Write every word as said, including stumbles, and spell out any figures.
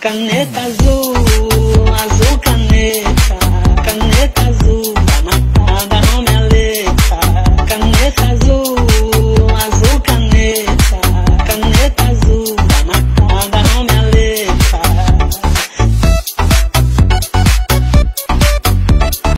Caneta azul.